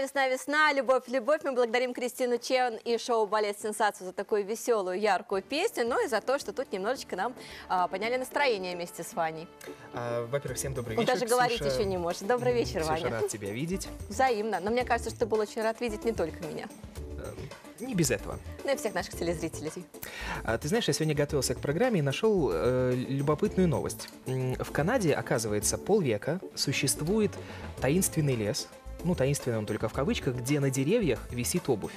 Весна, весна, весна, любовь, любовь. Мы благодарим Кристину Чен и шоу «Балет. Сенсацию» за такую веселую, яркую песню, ну и за то, что тут немножечко нам подняли настроение вместе с Ваней. Во-первых, всем добрый вечер, даже говорить еще не можешь. Добрый вечер, Ваня. Ксюша, рад тебя видеть. Взаимно. Но мне кажется, что ты был очень рад видеть не только меня. Не без этого. Ну и всех наших телезрителей. Ты знаешь, я сегодня готовился к программе и нашел любопытную новость. В Канаде, оказывается, полвека существует таинственный лес. Ну, таинственный он только в кавычках, где на деревьях висит обувь.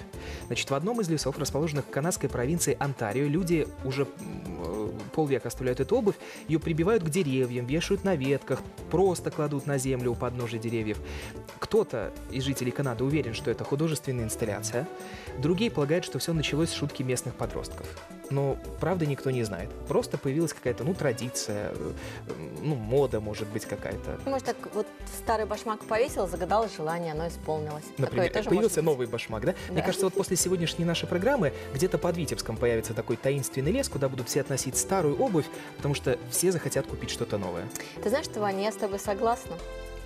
Значит, в одном из лесов, расположенных в канадской провинции Онтарио, люди уже полвека оставляют эту обувь, ее прибивают к деревьям, вешают на ветках, просто кладут на землю у подножия деревьев. Кто-то из жителей Канады уверен, что это художественная инсталляция, другие полагают, что все началось с шутки местных подростков. Но правда никто не знает. Просто появилась какая-то, ну, традиция, ну, мода, может быть, какая-то. Может, так вот старый башмак повесил, загадал желание, оно исполнилось. Например, появился новый башмак, да? Да? Мне кажется, вот после сегодняшней нашей программы где-то под Витебском появится такой таинственный лес, куда будут все относить старую обувь, потому что все захотят купить что-то новое. Ты знаешь, что, Ваня, я с тобой согласна.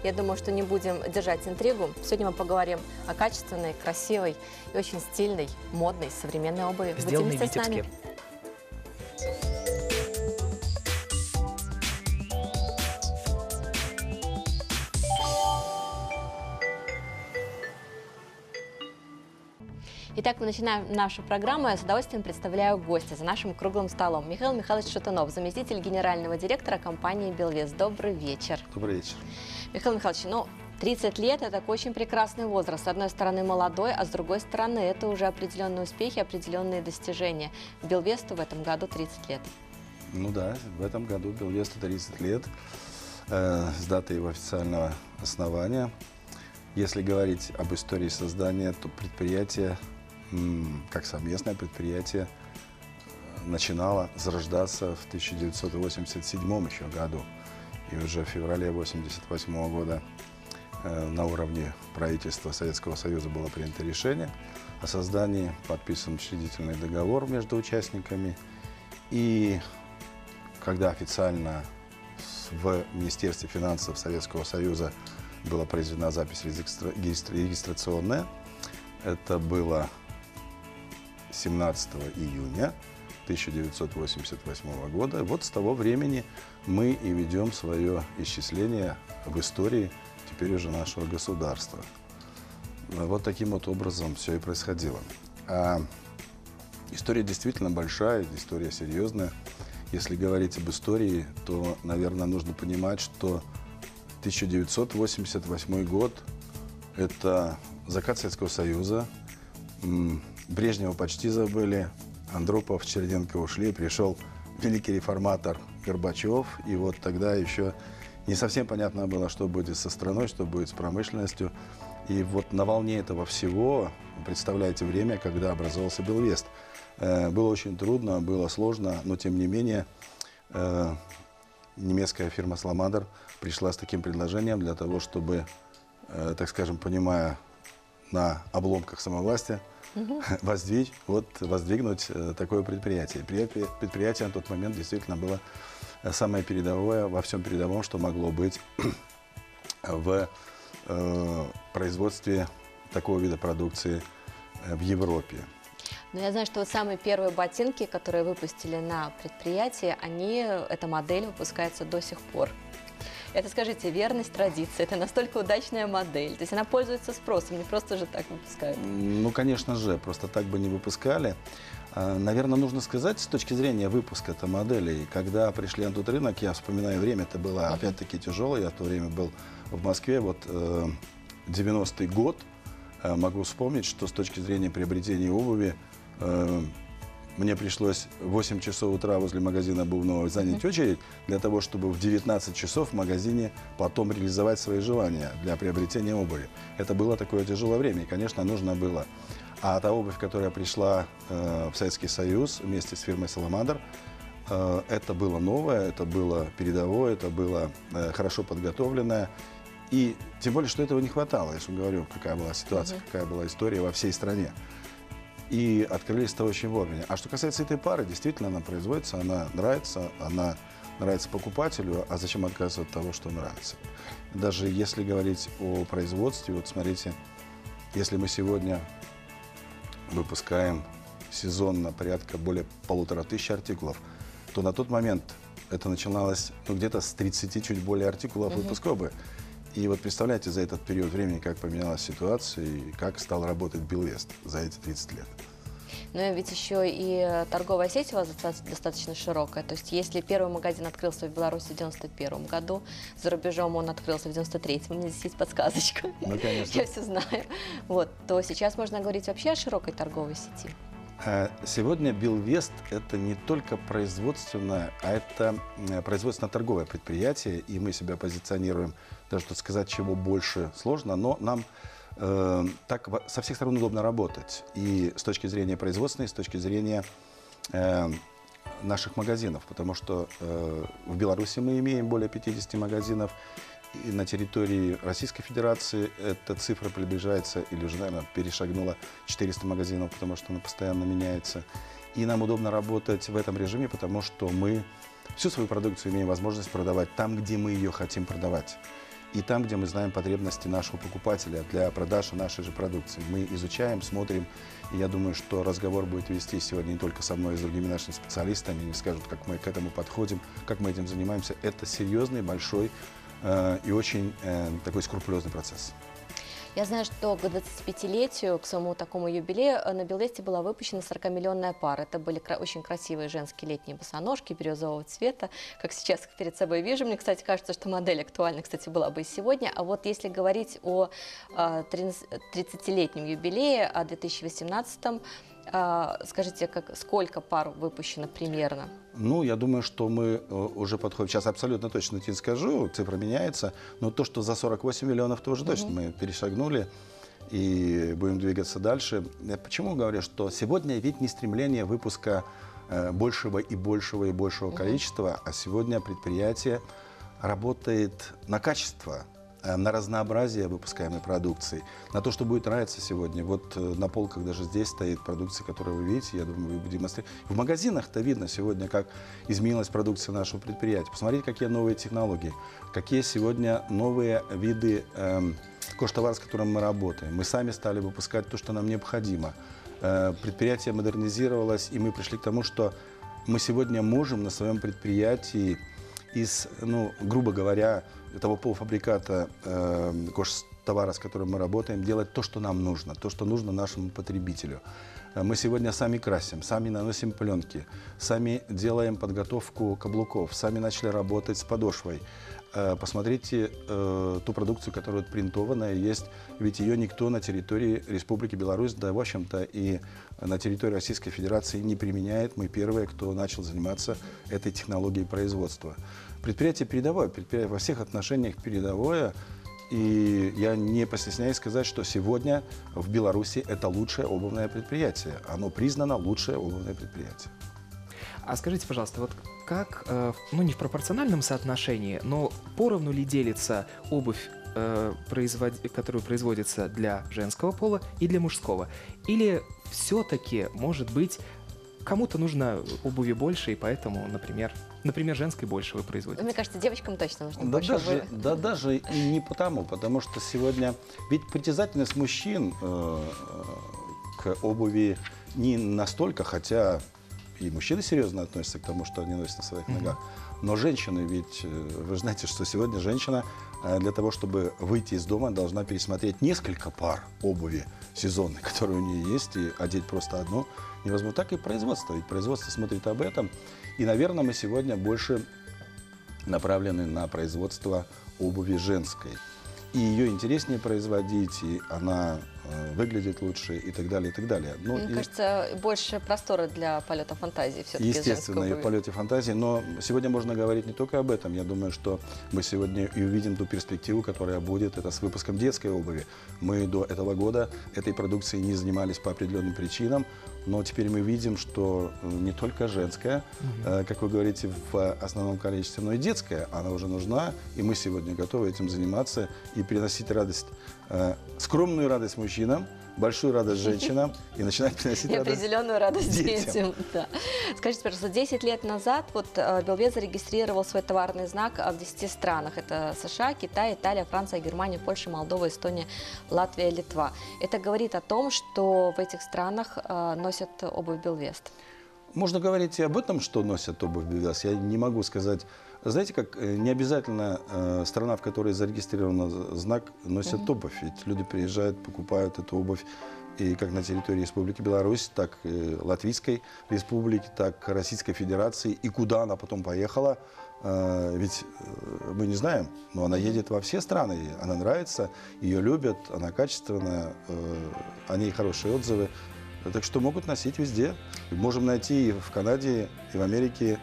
Я думаю, что не будем держать интригу. Сегодня мы поговорим о качественной, красивой и очень стильной, модной, современной обуви. Сделанной в Витебске. Итак, мы начинаем нашу программу. Я с удовольствием представляю гостя за нашим круглым столом. Михаил Михайлович Шатунов, заместитель генерального директора компании «Белвест». Добрый вечер. Добрый вечер. Михаил Михайлович, ну, 30 лет – это такой очень прекрасный возраст. С одной стороны, молодой, а с другой стороны, это уже определенные успехи, определенные достижения. «Белвесту» в этом году 30 лет. Ну да, в этом году «Белвесту» 30 лет с даты его официального основания. Если говорить об истории создания, то предприятие как совместное предприятие начинало зарождаться в 1987 еще году. И уже в феврале 1988 года на уровне правительства Советского Союза было принято решение о создании, подписан учредительный договор между участниками. И когда официально в Министерстве финансов Советского Союза была произведена запись регистрационная, это было 17 июня 1988 года. Вот с того времени мы и ведем свое исчисление в истории теперь уже нашего государства. Вот таким вот образом все и происходило. А история действительно большая, история серьезная. Если говорить об истории, то, наверное, нужно понимать, что 1988 год – это закат Советского Союза. Брежнева почти забыли, Андропов, Черненко ушли, пришел великий реформатор Горбачев. И вот тогда еще не совсем понятно было, что будет со страной, что будет с промышленностью. И вот на волне этого всего, представляете, время, когда образовался «Белвест». Было очень трудно, было сложно, но тем не менее немецкая фирма «Саламандер» пришла с таким предложением для того, чтобы, так скажем, понимая на обломках самовластия, воздвигнуть такое предприятие. Предприятие на тот момент действительно было самое передовое во всем передовом, что могло быть в производстве такого вида продукции в Европе. Но я знаю, что вот самые первые ботинки, которые выпустили на предприятии, эта модель выпускается до сих пор. Это, скажите, верность традиции, это настолько удачная модель, то есть она пользуется спросом, не просто же так выпускают. Ну, конечно же, просто так бы не выпускали. Наверное, нужно сказать, с точки зрения выпуска-то моделей, когда пришли на тот рынок, я вспоминаю время, это было опять-таки тяжело, я в то время был в Москве, вот 90-й год, могу вспомнить, что с точки зрения приобретения обуви, мне пришлось в 8 часов утра возле магазина Буфного занять очередь для того, чтобы в 19 часов в магазине потом реализовать свои желания для приобретения обуви. Это было такое тяжелое время, и, конечно, нужно было. А та обувь, которая пришла в Советский Союз вместе с фирмой «Саламандер», это было новое, это было передовое, это было хорошо подготовленное. И тем более, что этого не хватало, я же говорю, какая была ситуация, какая была история во всей стране. И открылись-то очень вовремя. А что касается этой пары, действительно она производится, она нравится покупателю, а зачем отказаться от того, что нравится? Даже если говорить о производстве, вот смотрите, Если мы сегодня выпускаем сезонно порядка более 1500 артикулов, то на тот момент это начиналось где-то с 30 чуть более артикулов выпусков бы. И вот представляете, за этот период времени, как поменялась ситуация и как стал работать Белвест за эти 30 лет. Но ведь еще и торговая сеть у вас достаточно широкая. То есть если первый магазин открылся в Беларуси в 1991 году, за рубежом он открылся в 1993, у меня здесь есть подсказочка, ну, конечно. Я все знаю, вот, то сейчас можно говорить вообще о широкой торговой сети. Сегодня Белвест – это не только производственное, а это производственно-торговое предприятие, и мы себя позиционируем, даже тут сказать, чего больше сложно, но нам так со всех сторон удобно работать, и с точки зрения производственной, и с точки зрения наших магазинов, потому что в Беларуси мы имеем более 50 магазинов, и на территории Российской Федерации эта цифра приближается или уже, наверное, перешагнула 400 магазинов, потому что она постоянно меняется. И нам удобно работать в этом режиме, потому что мы всю свою продукцию имеем возможность продавать там, где мы ее хотим продавать. И там, где мы знаем потребности нашего покупателя для продажи нашей же продукции. Мы изучаем, смотрим. И я думаю, что разговор будет вести сегодня не только со мной, а с другими нашими специалистами. Они скажут, как мы к этому подходим, как мы этим занимаемся. Это серьезный, большой и очень такой скрупулезный процесс. Я знаю, что к 25-летию, к своему такому юбилею, на Белвесте была выпущена 40-миллионная пара. Это были очень красивые женские летние босоножки бирюзового цвета, как сейчас перед собой вижу. Мне, кстати, кажется, что модель актуальна, кстати, была бы и сегодня. А вот если говорить о 30-летнем юбилее, о 2018-м, скажите, сколько пар выпущено примерно? Ну, я думаю, что мы уже подходим. Сейчас абсолютно точно не скажу, цифра меняется. Но то, что за 48 миллионов, то уже точно мы перешагнули и будем двигаться дальше. Я почему говорю, что сегодня ведь не стремление выпуска большего и большего и большего количества, а сегодня предприятие работает на качество, на разнообразие выпускаемой продукции, на то, что будет нравиться сегодня. Вот на полках даже здесь стоит продукция, которую вы видите, я думаю, вы будете демонстрировать. В магазинах-то видно сегодня, как изменилась продукция нашего предприятия. Посмотрите, какие новые технологии, какие сегодня новые виды коштовара, с которым мы работаем. Мы сами стали выпускать то, что нам необходимо. Предприятие модернизировалось, и мы пришли к тому, что мы сегодня можем на своем предприятии из, ну, грубо говоря, того полуфабриката коштовара, с которым мы работаем, делать то, что нам нужно, то, что нужно нашему потребителю. Мы сегодня сами красим, сами наносим пленки, сами делаем подготовку каблуков, сами начали работать с подошвой. Посмотрите ту продукцию, которая принтованная есть, ведь ее никто на территории Республики Беларусь, да, в общем-то, и на территории Российской Федерации не применяет. Мы первые, кто начал заниматься этой технологией производства. Предприятие передовое, предприятие во всех отношениях передовое. И я не постесняюсь сказать, что сегодня в Беларуси это лучшее обувное предприятие. Оно признано лучшее обувное предприятие. А скажите, пожалуйста, вот как, ну не в пропорциональном соотношении, но поровну ли делится обувь, которую производится для женского пола и для мужского? Или все-таки, может быть, кому-то нужно обуви больше, и поэтому, например, женской больше вы производите? Мне кажется, девочкам точно нужно больше обуви. Да даже и не потому, потому что сегодня ведь притязательность мужчин к обуви не настолько, хотя и мужчины серьезно относятся к тому, что они носят на своих ногах. Но женщины, ведь вы знаете, что сегодня женщина для того, чтобы выйти из дома, должна пересмотреть несколько пар обуви сезонной, которые у нее есть, и одеть просто одну невозможно. Так и производство. Ведь производство смотрит об этом. И, наверное, мы сегодня больше направлены на производство обуви женской. И ее интереснее производить, и она выглядит лучше, и так далее, и так далее. Но мне кажется, больше простора для полета фантазии все-таки. Естественно, и в полете фантазии. Но сегодня можно говорить не только об этом. Я думаю, что мы сегодня и увидим ту перспективу, которая будет, это с выпуском детской обуви. Мы до этого года этой продукцией не занимались по определенным причинам, но теперь мы видим, что не только женская, как вы говорите, в основном количестве, но и детская, она уже нужна, и мы сегодня готовы этим заниматься и приносить радость скромную радость мужчинам, большую радость женщинам и начинает приносить и определенную радость детям. Да. Скажите, пожалуйста, 10 лет назад вот Белвест зарегистрировал свой товарный знак в 10 странах. Это США, Китай, Италия, Франция, Германия, Польша, Молдова, Эстония, Латвия, Литва. Это говорит о том, что в этих странах носят обувь Белвест. Можно говорить и об этом, что носят обувь Белвест. Я не могу сказать. Знаете, как не обязательно страна, в которой зарегистрирован знак, носит обувь. Ведь люди приезжают, покупают эту обувь и как на территории Республики Беларусь, так и Латвийской Республики, так и Российской Федерации. И куда она потом поехала, ведь мы не знаем, но она едет во все страны. Она нравится, ее любят, она качественная, о ней хорошие отзывы. Так что могут носить везде. Можем найти и в Канаде, и в Америке,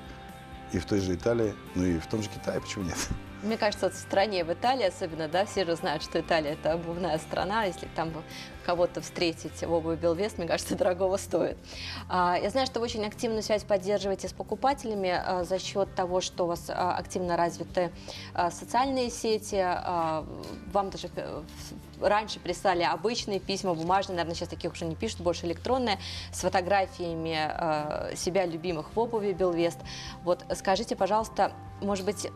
и в той же Италии, ну и в том же Китае, почему нет? Мне кажется, вот в стране, в Италии особенно, да, все же знают, что Италия – это обувная страна. Если там кого-то встретить в обуви Белвест, мне кажется, дорогого стоит. Я знаю, что вы очень активную связь поддерживаете с покупателями за счет того, что у вас активно развиты социальные сети. Вам даже раньше прислали обычные письма, бумажные, наверное, сейчас таких уже не пишут, больше электронные, с фотографиями себя любимых в обуви Белвест. Вот скажите, пожалуйста, может быть,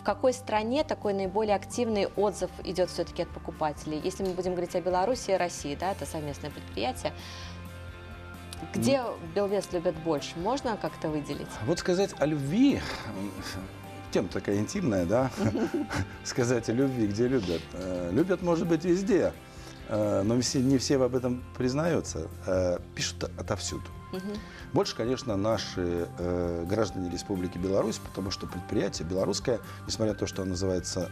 в какой стране такой наиболее активный отзыв идет все-таки от покупателей? Если мы будем говорить о Беларуси и России, да, это совместное предприятие, где Белвест любят больше? Можно как-то выделить? Вот сказать о любви, тема такая интимная, да? Сказать о любви, где любят? Любят, может быть, везде, но не все об этом признаются. Пишут отовсюду. Больше, конечно, наши граждане Республики Беларусь, потому что предприятие белорусское, несмотря на то, что оно называется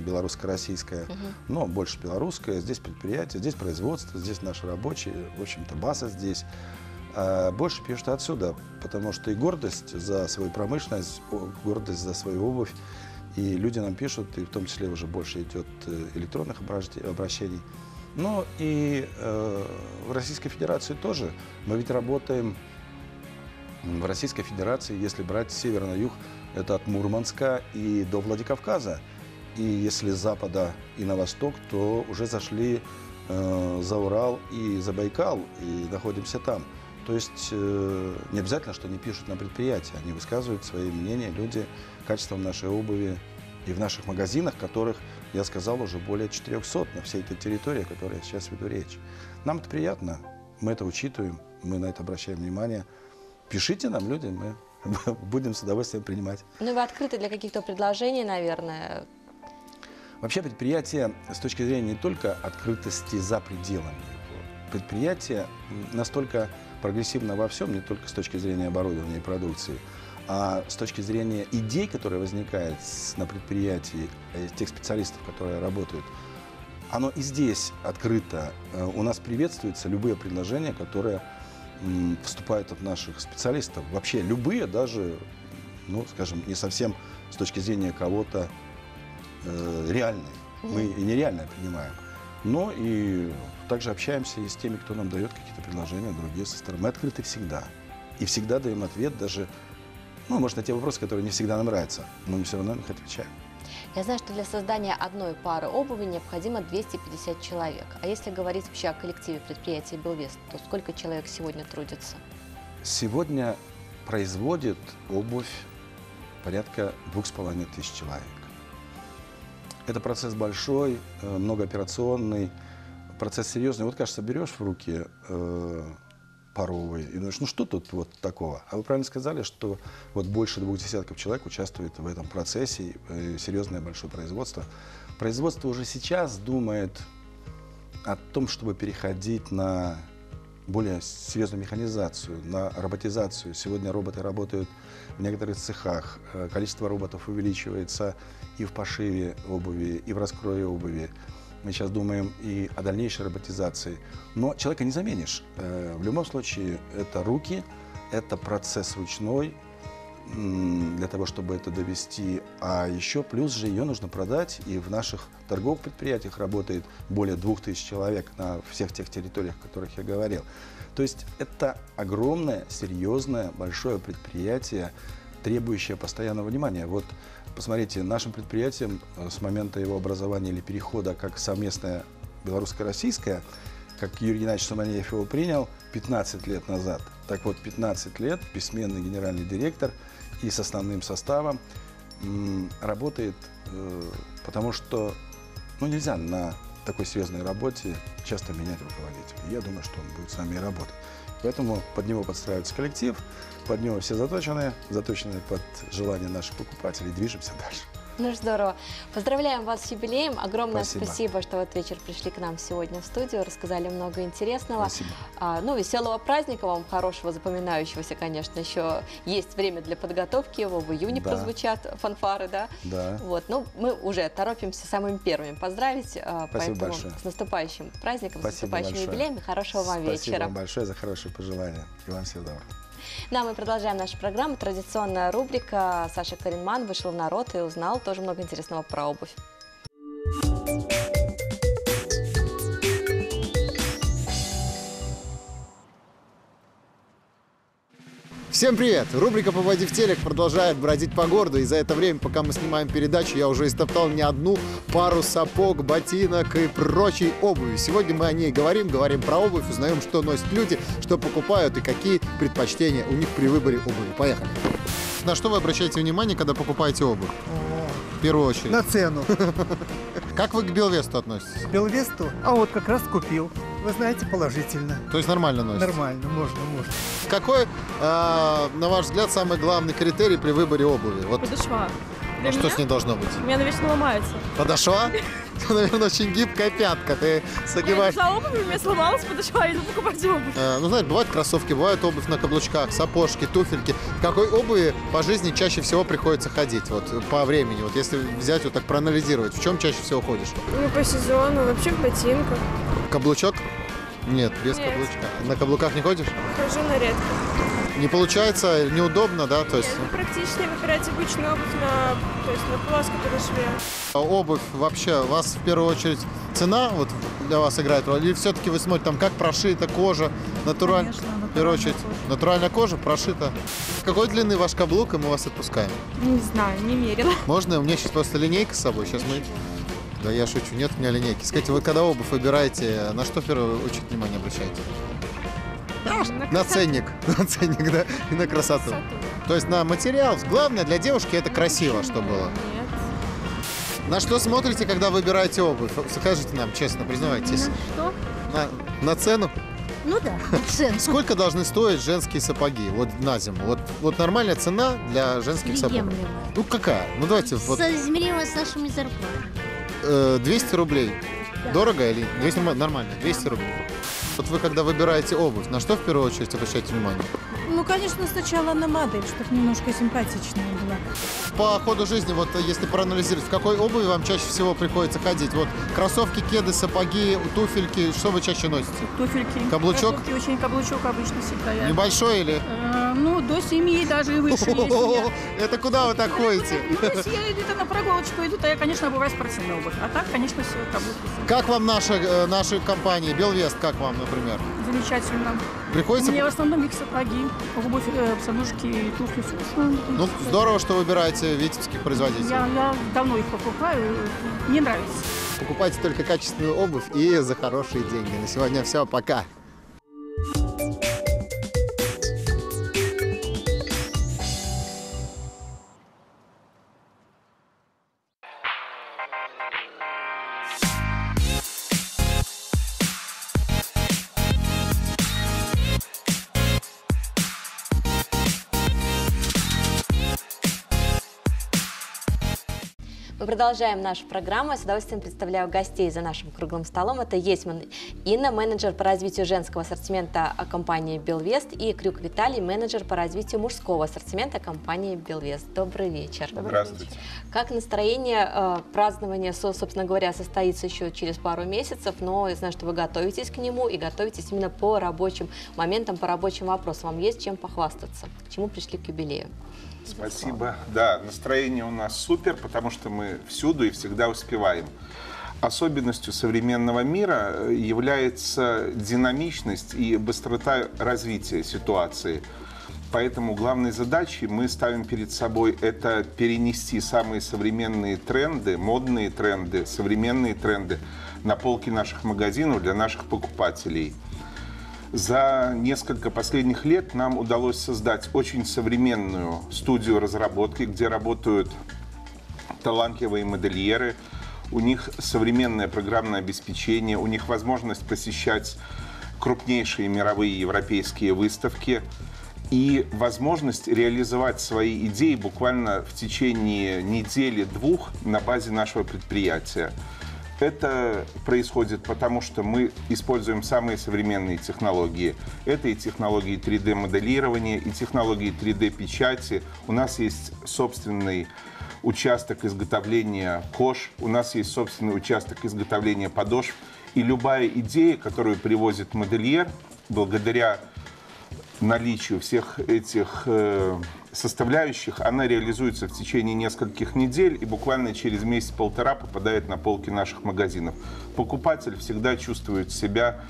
белорусско-российское, но больше белорусское, здесь предприятие, здесь производство, здесь наши рабочие, в общем-то, база здесь. Больше пишут отсюда, потому что и гордость за свою промышленность, гордость за свою обувь, и люди нам пишут, и в том числе уже больше идет электронных обращений. Ну и в Российской Федерации тоже. Мы ведь работаем в Российской Федерации, если брать север на юг, это от Мурманска и до Владикавказа. И если с запада и на восток, то уже зашли за Урал и за Байкал, и находимся там. То есть не обязательно, что они пишут на предприятии, они высказывают свои мнения, люди, качеством нашей обуви. И в наших магазинах, которых, я сказал, уже более 400 на всей этой территории, о которой я сейчас веду речь. Нам это приятно, мы это учитываем, мы на это обращаем внимание. Пишите нам, люди, мы будем с удовольствием принимать. Ну, вы открыты для каких-то предложений, наверное? Вообще предприятие с точки зрения не только открытости за пределами его. Предприятие настолько прогрессивно во всем, не только с точки зрения оборудования и продукции, а с точки зрения идей, которые возникают на предприятии, тех специалистов, которые работают, оно и здесь открыто. У нас приветствуются любые предложения, которые вступают от наших специалистов. Вообще любые, даже, ну, скажем, не совсем с точки зрения кого-то реальные. Мы и нереальное принимаем. Но и также общаемся и с теми, кто нам дает какие-то предложения, другие со стороны. Мы открыты всегда. И всегда даем ответ даже... Ну, может, на те вопросы, которые не всегда нам нравятся, но мы все равно на них отвечаем. Я знаю, что для создания одной пары обуви необходимо 250 человек. А если говорить вообще о коллективе предприятия «Белвест», то сколько человек сегодня трудится? Сегодня производит обувь порядка 2500 человек. Это процесс большой, многооперационный, процесс серьезный. Вот, кажется, берешь в руки... паровые. И думаешь, ну что тут вот такого? А вы правильно сказали, что вот больше 20 человек участвует в этом процессе, серьезное большое производство. Производство уже сейчас думает о том, чтобы переходить на более серьезную механизацию, на роботизацию. Сегодня роботы работают в некоторых цехах, количество роботов увеличивается и в пошиве обуви, и в раскрое обуви. Мы сейчас думаем и о дальнейшей роботизации. Но человека не заменишь. В любом случае, это руки, это процесс ручной для того, чтобы это довести. А еще плюс же ее нужно продать. И в наших торговых предприятиях работает более 2000 человек на всех тех территориях, о которых я говорил. То есть это огромное, серьезное, большое предприятие, требующее постоянного внимания. Вот посмотрите, нашим предприятием с момента его образования или перехода как совместное белорусско-российская, как Юрий Иванович Суманев его принял 15 лет назад. Так вот, 15 лет письменный генеральный директор и с основным составом работает, потому что ну, нельзя на такой серьезной работе часто менять руководителя. Я думаю, что он будет с нами работать. Поэтому под него подстраивается коллектив, под него все заточены под желание наших покупателей. Движемся дальше. Ну, здорово. Поздравляем вас с юбилеем. Огромное спасибо, что в этот вечер пришли к нам сегодня в студию, рассказали много интересного. Ну, веселого праздника вам, хорошего, запоминающегося, конечно. Еще есть время для подготовки его. В июне прозвучат фанфары, да? Да. Вот. Ну, мы уже торопимся самыми первыми поздравить. Спасибо большое. С наступающим праздником, с наступающим юбилеем и хорошего вам вечера. Спасибо вам большое за хорошие пожелания. И вам всего доброго. Ну, а мы продолжаем нашу программу. Традиционная рубрика «Саша Каринман вышел в народ и узнал тоже много интересного про обувь». Всем привет! Рубрика «Поводи в телек» продолжает бродить по городу. И за это время, пока мы снимаем передачу, я уже истоптал не одну пару сапог, ботинок и прочей обуви. Сегодня мы о ней говорим про обувь, узнаем, что носят люди, что покупают и какие предпочтения у них при выборе обуви. Поехали! На что вы обращаете внимание, когда покупаете обувь? В первую очередь. На цену. Как вы к Белвесту относитесь? К Белвесту? А вот как раз купил. Вы знаете, положительно. То есть нормально носите? Нормально, можно. Какой, на ваш взгляд, самый главный критерий при выборе обуви? Вот. Подошва. А что с ней должно быть? У меня она вечно ломается. Подошва? Это, наверное, очень гибкая пятка. Ты согибаешь. Я нашла обувь, у меня сломалась подошва, я иду покупать обувь. Ну, знаете, бывают кроссовки, бывают обувь на каблучках, сапожки, туфельки. В какой обуви по жизни чаще всего приходится ходить? Вот по времени, вот если взять, вот так проанализировать, в чем чаще всего ходишь? Ну, по сезону, вообще в ботинках. Каблучок? Нет, без каблучка. На каблуках не ходишь? Хожу, на редко. Не получается, неудобно, да? То есть... Нет, практичнее выбирать обычную обувь на плоской подошве. А обувь вообще, у вас в первую очередь цена вот для вас играет роль? Или все-таки вы смотрите, там, как прошита кожа, натурально? В первую очередь, натуральная кожа прошита. Какой длины ваш каблук, и мы вас отпускаем? Не знаю, не мерила. Можно? У меня сейчас просто линейка с собой. Сейчас мы... Да я шучу, нет у меня линейки. Скажите, вы когда обувь выбираете, на что в первую очередь внимание обращаете? На ценник, да, и на красоту. То есть на материал. Главное для девушки это красиво, что было. Нет. На что смотрите, когда выбираете обувь? Скажите нам, честно, признавайтесь. На что? На цену? Ну да, цену. Сколько должны стоить женские сапоги вот на зиму? Вот нормальная цена для женских сапог. Ну какая? Ну давайте. Соизмеримо с нашими зарплатами. 200 рублей. Дорого или 200? Нормально, 200 рублей. Вот вы, когда выбираете обувь, на что в первую очередь обращаете внимание? Ну, конечно, сначала на модель, чтобы немножко симпатичнее была. По ходу жизни, вот если проанализировать, в какой обуви вам чаще всего приходится ходить? Вот кроссовки, кеды, сапоги, туфельки, что вы чаще носите? Туфельки. Каблучок? Кроссовки, очень каблучок обычно всегда. Небольшой или? Ну, до 7 даже и выше. Это куда вы так ходите? Ну, если я где-то на прогулочку иду, то я, конечно, обуваю спортивную обувь. А так, конечно, все каблуки. Как вам наши компании? Белвест, как вам, например? Замечательно. Приходится? Мне в основном их сапоги, обувь, сандушки и туфли. Ну, здорово, что выбираете витебских производителей. Я давно их покупаю, мне нравится. Покупайте только качественную обувь и за хорошие деньги. На сегодня все, пока. Продолжаем нашу программу. Я с удовольствием представляю гостей за нашим круглым столом. Это Есьман Инна, менеджер по развитию женского ассортимента компании «Белвест», и Крюк Виталий, менеджер по развитию мужского ассортимента компании «Белвест». Добрый вечер. Здравствуйте. Как настроение? Празднование, собственно говоря, состоится еще через пару месяцев, но я знаю, что вы готовитесь к нему и готовитесь именно по рабочим моментам, по рабочим вопросам. Вам есть чем похвастаться? К чему пришли к юбилею? Спасибо. Да, настроение у нас супер, потому что мы всюду и всегда успеваем. Особенностью современного мира является динамичность и быстрота развития ситуации. поэтому главной задачей мы ставим перед собой это перенести самые современные тренды, модные тренды, современные тренды на полки наших магазинов для наших покупателей. За несколько последних лет нам удалось создать очень современную студию разработки, где работают талантливые модельеры, у них современное программное обеспечение, у них возможность посещать крупнейшие мировые европейские выставки и возможность реализовать свои идеи буквально в течение недели-двух на базе нашего предприятия. Это происходит потому, что мы используем самые современные технологии. Это и технологии 3D-моделирования, и технологии 3D-печати. У нас есть собственный участок изготовления кож, у нас есть собственный участок изготовления подошв. И любая идея, которую привозит модельер, благодаря наличию всех этих составляющих, она реализуется в течение нескольких недель и буквально через месяц-полтора попадает на полки наших магазинов. Покупатель всегда чувствует себя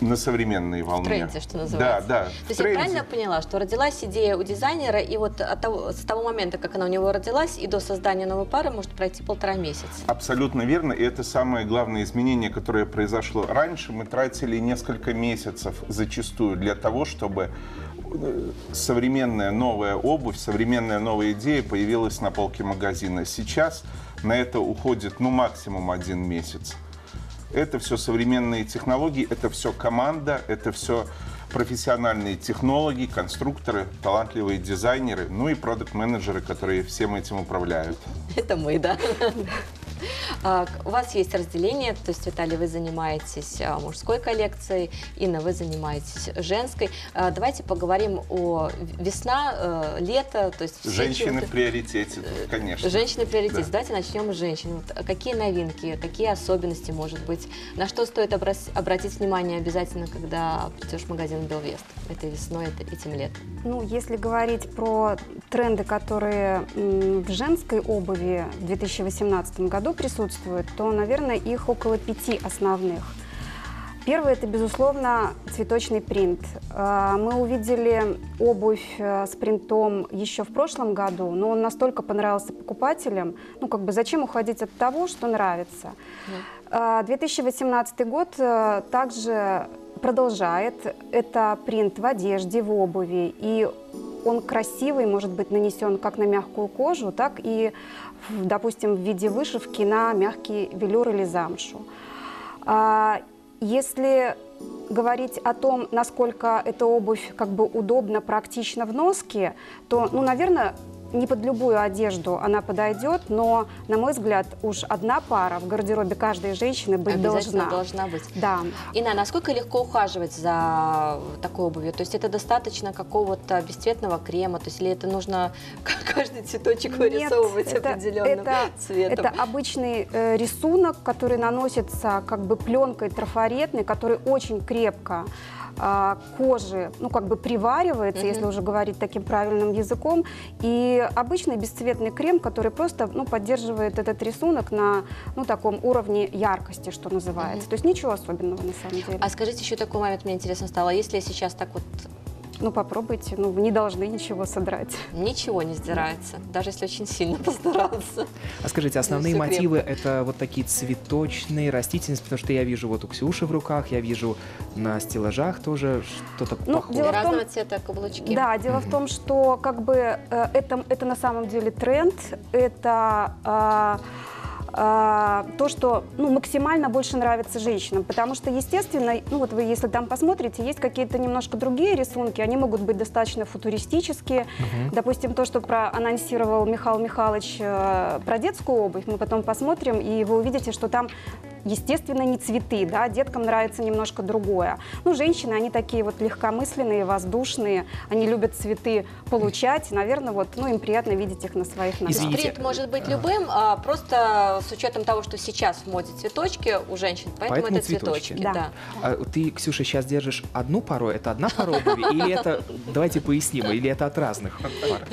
на современные волны. В тренде, что называется. Да, да. То есть я правильно поняла, что родилась идея у дизайнера, и вот с того момента, как она у него родилась, и до создания новой пары может пройти 1,5 месяца? Абсолютно верно. И это самое главное изменение, которое произошло. Раньше мы тратили несколько месяцев зачастую для того, чтобы современная новая обувь, современная новая идея появилась на полке магазина. Сейчас на это уходит ну максимум 1 месяц. Это все современные технологии, это все команда, это все профессиональные технологи, конструкторы, талантливые дизайнеры, ну и продакт-менеджеры, которые всем этим управляют. Это мы, да. У вас есть разделение, то есть, Виталий, вы занимаетесь мужской коллекцией, Инна, вы занимаетесь женской. Давайте поговорим о весна, лето. То есть женщины в приоритете, конечно. Женщины в приоритете. Да. Давайте начнем с женщин. Вот какие новинки, какие особенности, может быть, на что стоит обратить внимание обязательно, когда придешь в магазин Белвест этой весной, этим летом? Ну, если говорить про тренды, которые в женской обуви в 2018 году присутствуют, то, наверное, их около 5 основных. Первое – это, безусловно, цветочный принт. Мы увидели обувь с принтом еще в прошлом году, но он настолько понравился покупателям, ну, как бы зачем уходить от того, что нравится. 2018 год также продолжает. Это принт в одежде, в обуви, и он красивый, может быть нанесен как на мягкую кожу, так и, допустим, в виде вышивки на мягкий велюр или замшу. Если говорить о том, насколько эта обувь как бы удобна, практична в носке, то, ну, наверное, не под любую одежду она подойдет, но, на мой взгляд, уж одна пара в гардеробе каждой женщины быть должна. Обязательно должна быть. Да. Инна, насколько легко ухаживать за такой обувью? То есть это достаточно какого-то бесцветного крема? То есть или это нужно каждый цветочек вырисовывать определенным цветом? Это обычный рисунок, который наносится как бы пленкой трафаретной, который очень крепко кожи, ну, как бы приваривается, если уже говорить таким правильным языком, и обычный бесцветный крем, который просто, ну, поддерживает этот рисунок на, ну, таком уровне яркости, что называется. То есть ничего особенного на самом деле. А скажите, еще такой момент мне интересно стало, если я сейчас так вот... Ну, попробуйте, ну, вы не должны ничего содрать. Ничего не сдирается, даже если очень сильно постарался. А скажите, основные мотивы — это вот такие цветочные, растительность, потому что я вижу вот у Ксюши в руках, я вижу на стеллажах тоже что-то похожее. Ну, разного цвета каблучки. Да, дело в том, что как бы это на самом деле тренд, это... то, что, ну, максимально больше нравится женщинам, потому что, естественно, ну, вот вы, если там посмотрите, есть какие-то немножко другие рисунки, они могут быть достаточно футуристические. Допустим, то, что проанонсировал Михаил Михайлович про детскую обувь, мы потом посмотрим, и вы увидите, что там, естественно, не цветы, да, деткам нравится немножко другое. Ну, женщины, они такие вот легкомысленные, воздушные, они любят цветы получать, и, наверное, вот, ну, им приятно видеть их на своих ногах. Принт может быть любым, просто с учетом того, что сейчас в моде цветочки у женщин, поэтому это цветочки. Да. Да. А ты, Ксюша, сейчас держишь одну пару, это одна пара обуви, или это, давайте поясним, или это от разных пар?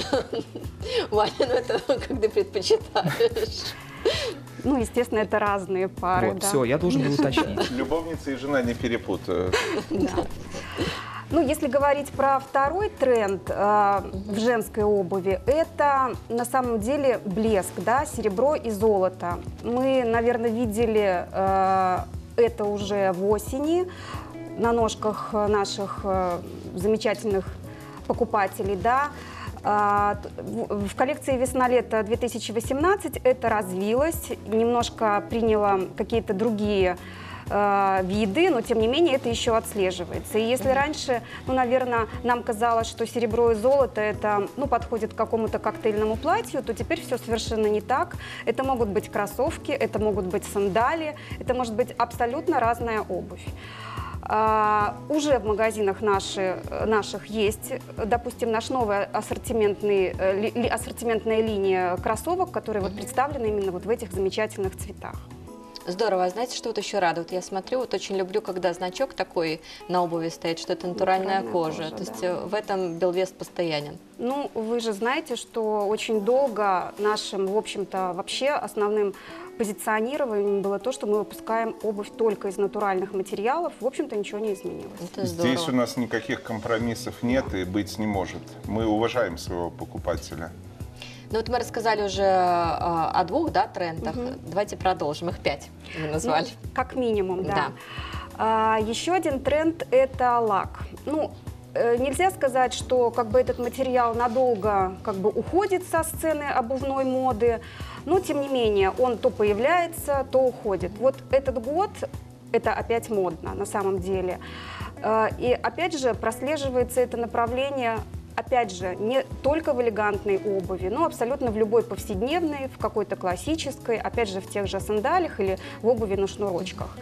Ваня, ну это как ты предпочитаешь. Ну, естественно, это разные пары. Вот, да. Все, я должен был уточнить. Любовница и жена не перепутают. Да. Ну, если говорить про второй тренд в женской обуви, это на самом деле блеск, да, серебро и золото. Мы, наверное, видели это уже в осени на ножках наших замечательных покупателей, да. В коллекции «Весна-лето 2018» это развилось, немножко приняло какие-то другие виды, но тем не менее это еще отслеживается. И если раньше, ну, наверное, нам казалось, что серебро и золото это, ну, подходит к какому-то коктейльному платью, то теперь все совершенно не так. Это могут быть кроссовки, это могут быть сандалии, это может быть абсолютно разная обувь. Уже в магазинах наших есть, допустим, наш новый ассортиментная линия кроссовок, которые вот представлены именно вот в этих замечательных цветах. Здорово. Знаете, что вот еще радует? Я смотрю, вот очень люблю, когда значок такой на обуви стоит, что это натуральная кожа. То есть да, в этом Белвест постоянен. Ну, вы же знаете, что очень долго нашим, в общем-то, вообще основным позиционированием было то, что мы выпускаем обувь только из натуральных материалов. В общем-то, ничего не изменилось. Здесь у нас никаких компромиссов нет и быть не может. Мы уважаем своего покупателя. Ну вот мы рассказали уже о двух, да, трендах. Давайте продолжим. Их 5 мы назвали. Ну, как минимум, да. Еще один тренд – это лак. Ну, нельзя сказать, что как бы этот материал надолго как бы уходит со сцены обувной моды, но тем не менее он то появляется, то уходит. Вот этот год – это опять модно на самом деле. И опять же прослеживается это направление – опять же, не только в элегантной обуви, но абсолютно в любой повседневной, в какой-то классической, опять же, в тех же сандалиях или в обуви на шнурочках.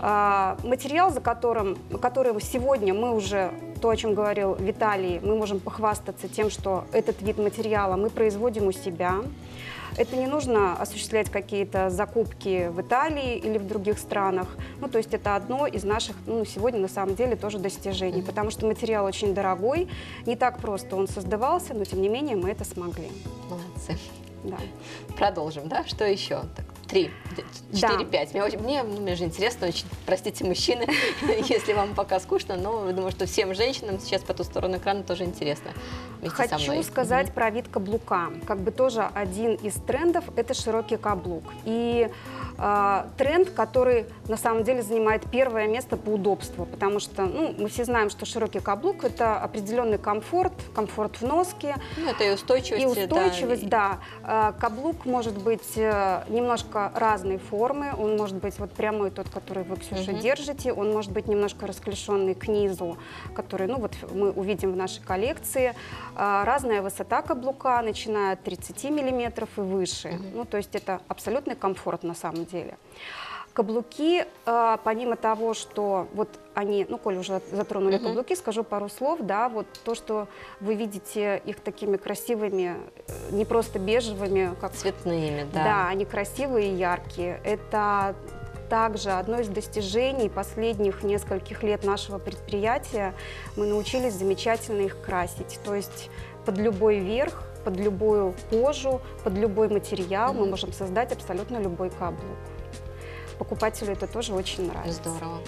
Материал, который сегодня мы уже, то, о чем говорил Виталий, мы можем похвастаться тем, что этот вид материала мы производим у себя. Это не нужно осуществлять какие-то закупки в Италии или в других странах. Ну, то есть это одно из наших, ну, сегодня на самом деле тоже достижений, потому что материал очень дорогой, не так просто он создавался, но тем не менее мы это смогли. Молодцы. Да. Продолжим, да? Что еще? Так, 3, 4, 5. Мне же интересно очень, простите, мужчины, если вам пока скучно, но я думаю, что всем женщинам сейчас по ту сторону экрана тоже интересно. Хочу сказать про вид каблука. Как бы тоже один из трендов – это широкий каблук. И тренд, который на самом деле занимает первое место по удобству, потому что, ну, мы все знаем, что широкий каблук – это определенный комфорт, комфорт в носке. Ну, это и устойчивость. И устойчивость, да. Каблук может быть немножко разной формы, он может быть вот прямой, тот, который вы, Ксюша, держите, он может быть немножко расклешенный к низу, который, ну, вот мы увидим в нашей коллекции. Разная высота каблука, начиная от 30 мм и выше. Ну, то есть это абсолютный комфорт на самом деле. Каблуки, помимо того, что вот они, ну, коль уже затронули каблуки, скажу пару слов, да, вот то, что вы видите их такими красивыми, не просто бежевыми, как цветными, да. Да, они красивые и яркие. Это также одно из достижений последних нескольких лет нашего предприятия. Мы научились замечательно их красить, то есть под любой верх, под любую кожу, под любой материал мы можем создать абсолютно любой каблук. Покупателю это тоже очень нравится. Здорово.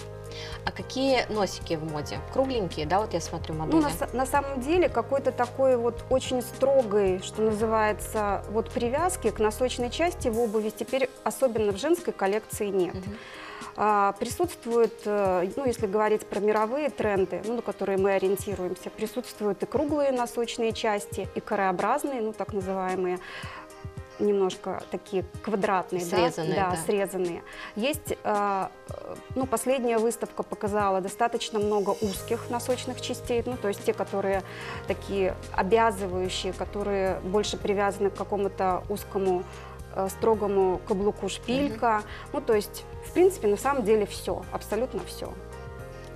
А какие носики в моде? Кругленькие, да, вот я смотрю модели. Ну, на самом деле какой-то такой вот очень строгой, что называется, вот привязки к носочной части в обуви теперь особенно в женской коллекции нет. Присутствуют, ну, если говорить про мировые тренды, ну, на которые мы ориентируемся, присутствуют и круглые носочные части, и кореобразные, ну, так называемые, немножко такие квадратные, срезанные, да? Да, да, срезанные. Есть, ну, последняя выставка показала достаточно много узких носочных частей, ну, то есть те, которые такие обязывающие, которые больше привязаны к какому-то узкому, строгому каблуку шпилька, ну, то есть, в принципе, на самом деле все, абсолютно все.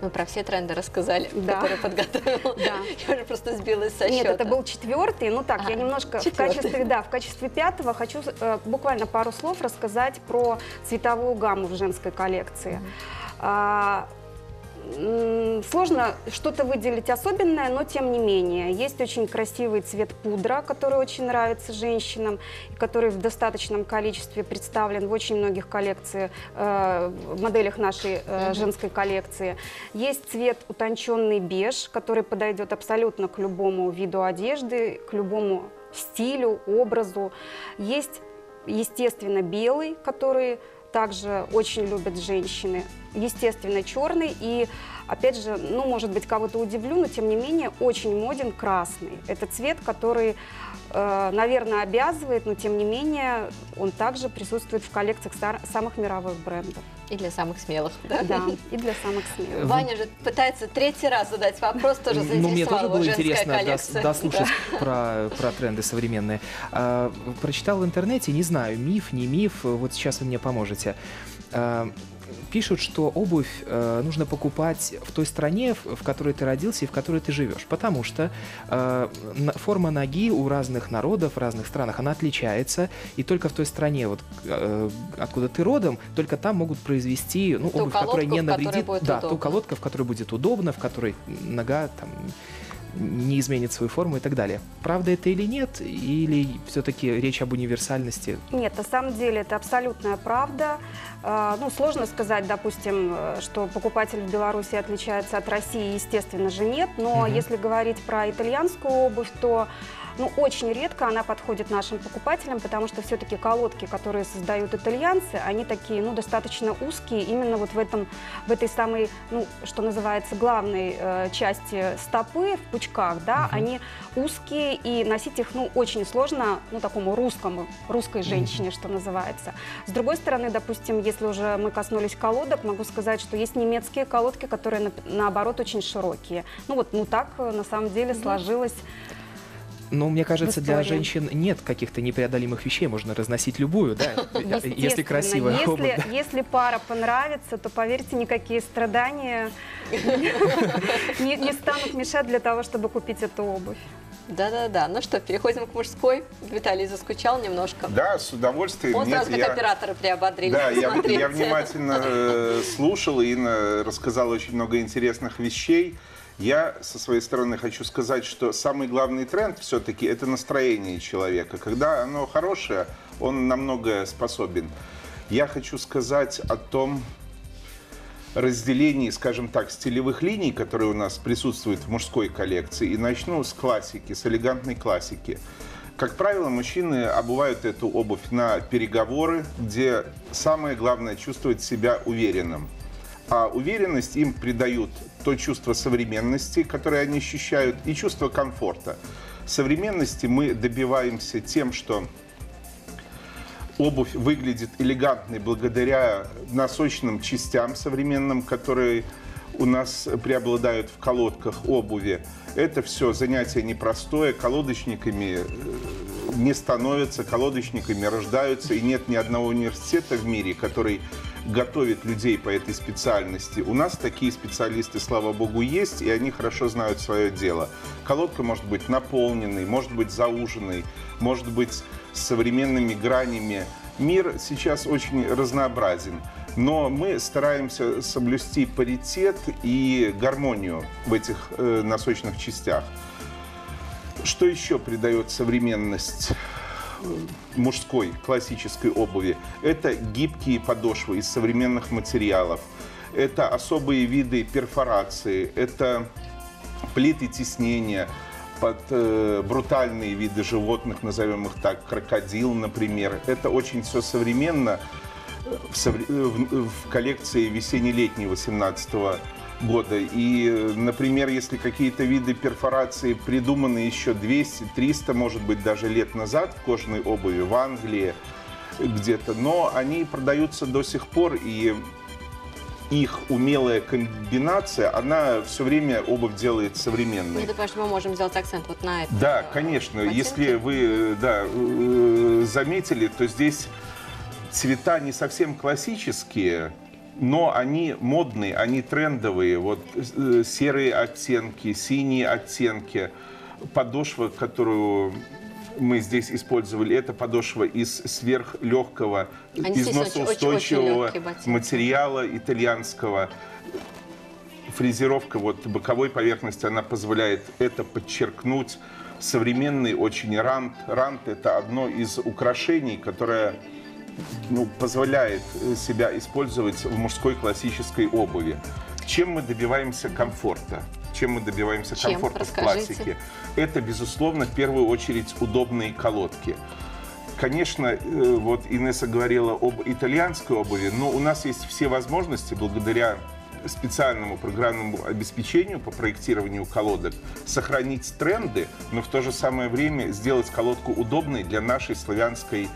Мы про все тренды рассказали, которые подготовила. Да. Я уже просто сбилась со счета. Нет, это был 4-й. Ну так, я немножко в качестве 5-го хочу буквально пару слов рассказать про цветовую гамму в женской коллекции. Сложно что-то выделить особенное, но тем не менее. Есть очень красивый цвет пудра, который очень нравится женщинам, который в достаточном количестве представлен в очень многих коллекциях, моделях нашей женской коллекции. Есть цвет утонченный беж, который подойдет абсолютно к любому виду одежды, к любому стилю, образу. Есть, естественно, белый, который также очень любят женщины. Естественно, черный и, опять же, ну, может быть, кого-то удивлю, но, тем не менее, очень моден красный. Это цвет, который, наверное, обязывает, но, тем не менее, он также присутствует в коллекциях самых мировых брендов. И для самых смелых. Да, да, и для самых смелых. Ваня же пытается третий раз задать вопрос, тоже заинтересовал. Ну, мне тоже было интересно дослушать про тренды современные. Прочитал в интернете, не знаю, миф, не миф, вот сейчас вы мне поможете. Пишут, что обувь нужно покупать в той стране, в которой ты родился и в которой ты живешь, потому что форма ноги у разных народов, в разных странах, она отличается, и только в той стране, вот, откуда ты родом, только там могут произвести обувь, которая не навредит, ту колодку, в которой будет удобно, в которой нога там не изменит свою форму и так далее. Правда это или нет? Или все-таки речь об универсальности? Нет, на самом деле это абсолютная правда. Ну, сложно сказать, допустим, что покупатель в Беларуси отличается от России, естественно же нет. Но если говорить про итальянскую обувь, то очень редко она подходит нашим покупателям, потому что все-таки колодки, которые создают итальянцы, они такие, достаточно узкие, именно вот в этой самой, что называется, главной части стопы, в пучках, да, они узкие, и носить их, очень сложно, такому русской женщине, что называется. С другой стороны, допустим, если уже мы коснулись колодок, могу сказать, что есть немецкие колодки, которые, наоборот, очень широкие. Так, на самом деле, сложилось. Ну, мне кажется, для женщин нет каких-то непреодолимых вещей, можно разносить любую, да, если красивая обувь. Да. Если пара понравится, то, поверьте, никакие страдания не станут мешать для того, чтобы купить эту обувь. Да-да-да. Ну что, переходим к мужской. Виталий заскучал немножко. Да, с удовольствием. Он сразу как операторы приободрили. Да, я внимательно слушал, Инна рассказала очень много интересных вещей. Я со своей стороны хочу сказать, что самый главный тренд все-таки это настроение человека. Когда оно хорошее, он на многое способен. Я хочу сказать о том разделении, скажем так, стилевых линий, которые у нас присутствуют в мужской коллекции. И начну с классики, с элегантной классики. Как правило, мужчины обувают эту обувь на переговоры, где самое главное чувствовать себя уверенным. А уверенность им придают то чувство современности, которое они ощущают, и чувство комфорта. Современности мы добиваемся тем, что обувь выглядит элегантной благодаря носочным частям современным, которые у нас преобладают в колодках обуви. Это все занятие непростое, колодочниками не становятся, колодочниками рождаются, и нет ни одного университета в мире, который готовит людей по этой специальности. У нас такие специалисты, слава богу, есть, и они хорошо знают свое дело. Колодка может быть наполненной, может быть зауженной, может быть с современными гранями. Мир сейчас очень разнообразен, но мы стараемся соблюсти паритет и гармонию в этих носочных частях. Что еще придает современность мужской классической обуви? Это гибкие подошвы из современных материалов, это особые виды перфорации, это плиты теснения под брутальные виды животных, назовем их так, крокодил, например. Это очень все современно в коллекции весенне-летнего 2018 года. И, например, если какие-то виды перфорации придуманы еще 200-300, может быть, даже лет назад в кожаной обуви в Англии где-то, но они продаются до сих пор, и их умелая комбинация, она все время обувь делает современной. Ну, потому что мы можем сделать акцент вот на это. Да, конечно. Ботинки. Если вы заметили, то здесь цвета не совсем классические, но они модные, они трендовые. Вот серые оттенки, синие оттенки. Подошва, которую мы здесь использовали, это подошва из сверхлегкого, износоустойчивого материала итальянского. фрезеровка вот боковой поверхности, она позволяет это подчеркнуть. Современный очень рант. Рант – это одно из украшений, которое, ну, позволяет себя использовать в мужской классической обуви. Чем мы добиваемся комфорта? Чем мы добиваемся комфорта в классике? Это, безусловно, в первую очередь удобные колодки. Конечно, вот Инесса говорила об итальянской обуви, но у нас есть все возможности благодаря специальному программному обеспечению по проектированию колодок сохранить тренды, но в то же самое время сделать колодку удобной для нашей славянской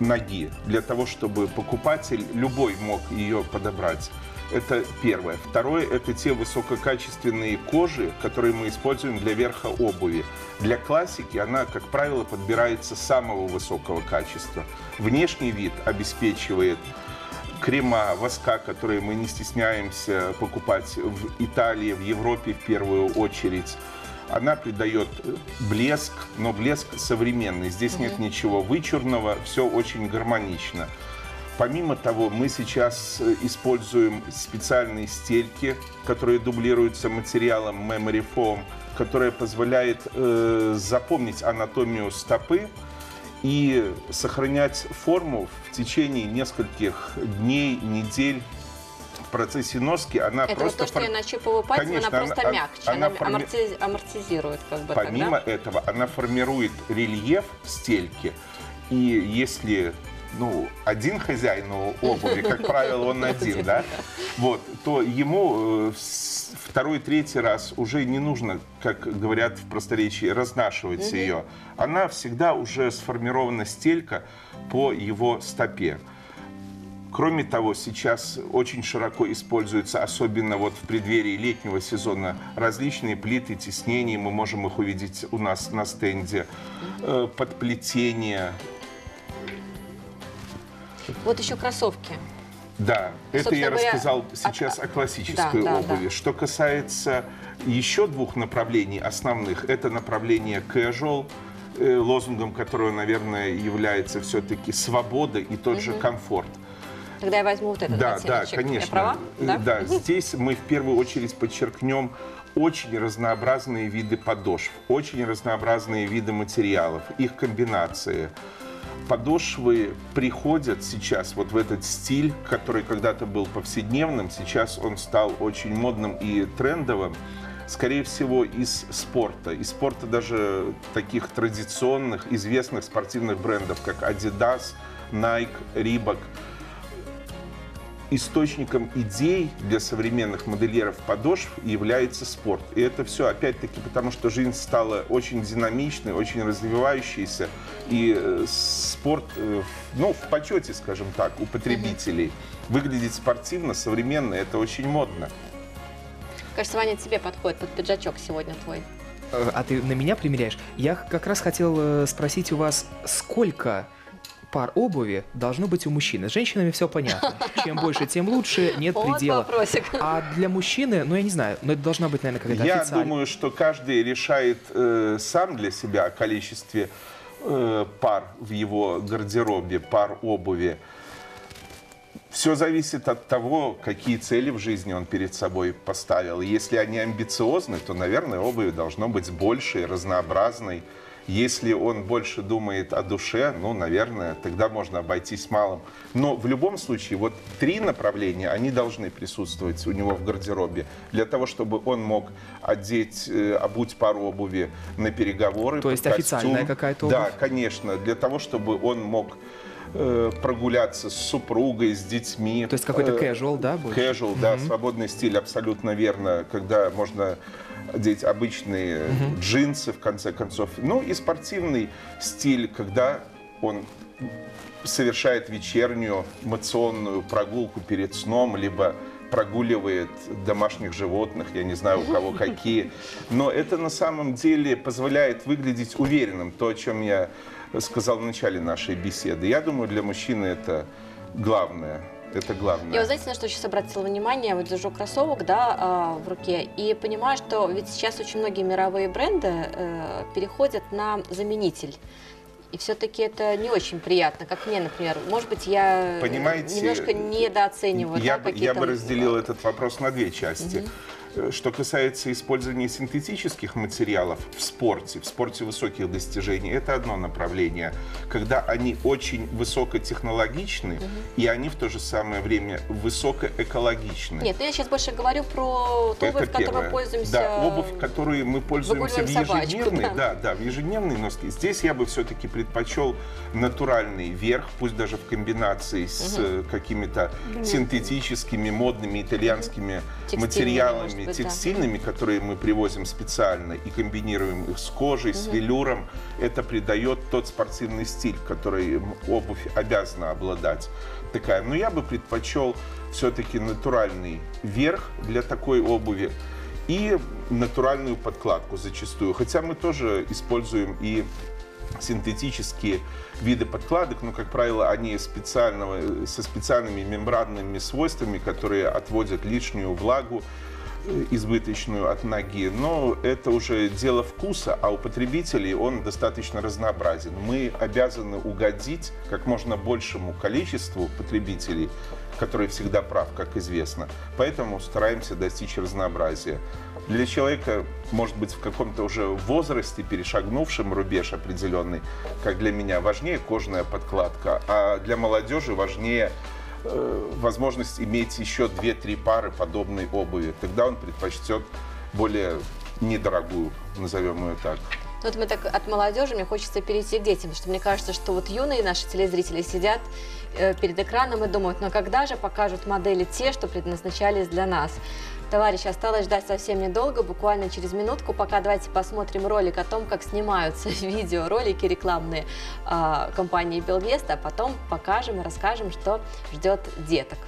ноги, для того, чтобы покупатель любой мог ее подобрать. Это первое. Второе – это те высококачественные кожи, которые мы используем для верха обуви. Для классики она, как правило, подбирается самого высокого качества. Внешний вид обеспечивает крема, воска, которые мы не стесняемся покупать в Италии, в Европе в первую очередь. Она придает блеск, но блеск современный. Здесь нет ничего вычурного, все очень гармонично. Помимо того, мы сейчас используем специальные стельки, которые дублируются материалом memory foam, которая позволяет запомнить анатомию стопы и сохранять форму в течение нескольких дней, недель. В процессе носки она это просто... Это вот то, что я нащупываю пальцем, конечно, она просто мягче, амортизирует как бы. Помимо этого, она формирует рельеф стельки, и если... Ну, один хозяин обуви, как правило, он один, да? Вот, то ему второй, третий раз уже не нужно, как говорят в просторечии, разнашивать ее. Она всегда уже сформирована стелька по его стопе. Кроме того, сейчас очень широко используются, особенно вот в преддверии летнего сезона, различные плиты, тиснения. Мы можем их увидеть у нас на стенде. Подплетение. Вот еще кроссовки. Да, это я рассказал сейчас о классической обуви. Что касается еще двух направлений основных, это направление casual, лозунгом которого, наверное, является все-таки свобода и тот же комфорт. Тогда я возьму вот этот ботиночек. Да, конечно. Я права? Да? Да, здесь мы в первую очередь подчеркнем очень разнообразные виды подошв, очень разнообразные виды материалов, их комбинации. Подошвы приходят сейчас вот в этот стиль, который когда-то был повседневным, сейчас он стал очень модным и трендовым, скорее всего, из спорта. Из спорта даже таких традиционных, известных спортивных брендов, как Adidas, Nike, Reebok. Источником идей для современных модельеров подошв является спорт. И это все опять-таки потому, что жизнь стала очень динамичной, очень развивающейся. И спорт, ну, в почете, скажем так, у потребителей. Выглядеть спортивно, современно, это очень модно. Кажется, Ваня, тебе подходит под пиджачок сегодня твой. А ты на меня примеряешь? Я как раз хотел спросить у вас, сколько пар обуви должно быть у мужчины. С женщинами все понятно. Чем больше, тем лучше, нет предела. А для мужчины, ну я не знаю, но это должна быть, наверное, какая-то официальная. Я думаю, что каждый решает сам для себя о количестве пар в его гардеробе, пар обуви. Все зависит от того, какие цели в жизни он перед собой поставил. Если они амбициозны, то, наверное, обуви должно быть больше, разнообразной. Если он больше думает о душе, ну, наверное, тогда можно обойтись малым. Но в любом случае, вот три направления, они должны присутствовать у него в гардеробе. Для того, чтобы он мог одеть, обуть пару обуви на переговоры. То есть официальная какая-то обувь? Да, конечно. Для того, чтобы он мог прогуляться с супругой, с детьми. То есть какой-то casual, да? Будет? Casual, да, свободный стиль, абсолютно верно. Когда можно одеть обычные джинсы, в конце концов. Ну и спортивный стиль, когда он совершает вечернюю эмоционную прогулку перед сном, либо прогуливает домашних животных, я не знаю, у кого какие. Но это на самом деле позволяет выглядеть уверенным, то, о чем я сказал в начале нашей беседы. Я думаю, для мужчины это главное. Это главное. Я, вы знаете, на что сейчас обратила внимание? Я вот держу кроссовок, да, в руке и понимаю, что ведь сейчас очень многие мировые бренды переходят на заменитель. И все-таки это не очень приятно, как мне, например. Может быть, я немножко недооцениваю. Я бы разделил этот вопрос на две части. Что касается использования синтетических материалов в спорте высоких достижений, это одно направление, когда они очень высокотехнологичны, и они в то же самое время высокоэкологичны. Нет, я сейчас больше говорю про ту обувь, которую мы пользуемся. Да, обувь, которой мы пользуемся в ежедневной, в ежедневной носке. Здесь я бы все-таки предпочел натуральный верх, пусть даже в комбинации с какими-то синтетическими, модными итальянскими материалами, текстильными, которые мы привозим специально и комбинируем их с кожей, с велюром. Это придает тот спортивный стиль, который обувь обязана обладать. Такая. Но я бы предпочел все-таки натуральный верх для такой обуви и натуральную подкладку зачастую. Хотя мы тоже используем и синтетические виды подкладок, но, как правило, они со специальными мембранными свойствами, которые отводят лишнюю влагу избыточную от ноги. Но это уже дело вкуса, а у потребителей он достаточно разнообразен. Мы обязаны угодить как можно большему количеству потребителей, который всегда прав, как известно. Поэтому стараемся достичь разнообразия. Для человека, может быть, в каком-то уже возрасте, перешагнувшем рубеж определенный, как для меня, важнее кожная подкладка, а для молодежи важнее возможность иметь еще 2-3 пары подобной обуви. Тогда он предпочтет более недорогую, назовем ее так. Вот мы так от молодежи, мне хочется перейти к детям, потому что мне кажется, что вот юные наши телезрители сидят перед экраном и думают, но когда же покажут модели те, что предназначались для нас? Товарищи, осталось ждать совсем недолго, буквально через минутку. Пока давайте посмотрим ролик о том, как снимаются видеоролики рекламные компании «Белвест», а потом покажем и расскажем, что ждет деток.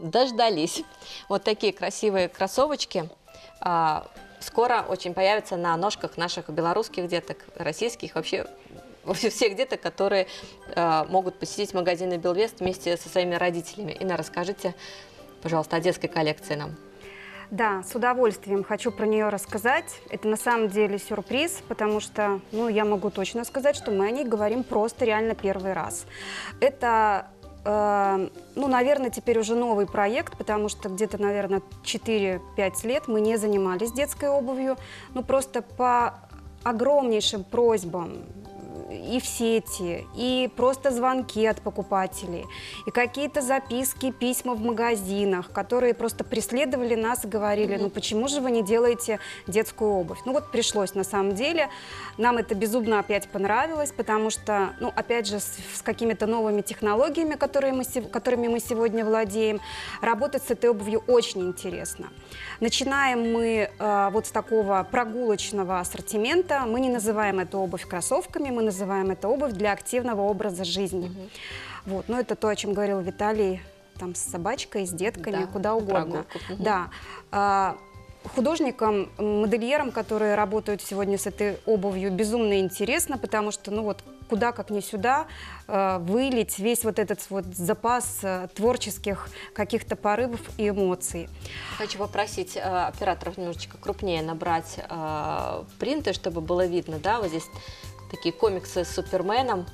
дождались. Вот такие красивые кроссовочки скоро очень появятся на ножках наших белорусских деток, российских, вообще всех деток, которые могут посетить магазины Белвест вместе со своими родителями. Инна, расскажите, пожалуйста, о детской коллекции нам. Да, с удовольствием хочу про нее рассказать. Это на самом деле сюрприз, потому что, ну, я могу точно сказать, что мы о ней говорим просто реально первый раз. Это, ну, наверное, теперь уже новый проект, потому что где-то, наверное, 4-5 лет мы не занимались детской обувью. Ну, просто по огромнейшим просьбам и в сети, и просто звонки от покупателей, и какие-то записки, письма в магазинах, которые просто преследовали нас и говорили, ну почему же вы не делаете детскую обувь? Ну вот пришлось на самом деле. Нам это безумно опять понравилось, потому что, ну опять же, с какими-то новыми технологиями, которыми мы сегодня владеем, работать с этой обувью очень интересно. Начинаем мы вот с такого прогулочного ассортимента. Мы не называем эту обувь кроссовками, мы называем это обувь для активного образа жизни. Вот, но это то, о чем говорил Виталий, там с собачкой, с детками, да, куда угодно. Да. Художникам, модельерам, которые работают сегодня с этой обувью, безумно интересно, потому что, ну вот, куда как не сюда вылить весь вот этот вот запас творческих каких-то порывов и эмоций. Хочу попросить операторов немножечко крупнее набрать принты, чтобы было видно, да, вот здесь такие комиксы с Суперменом.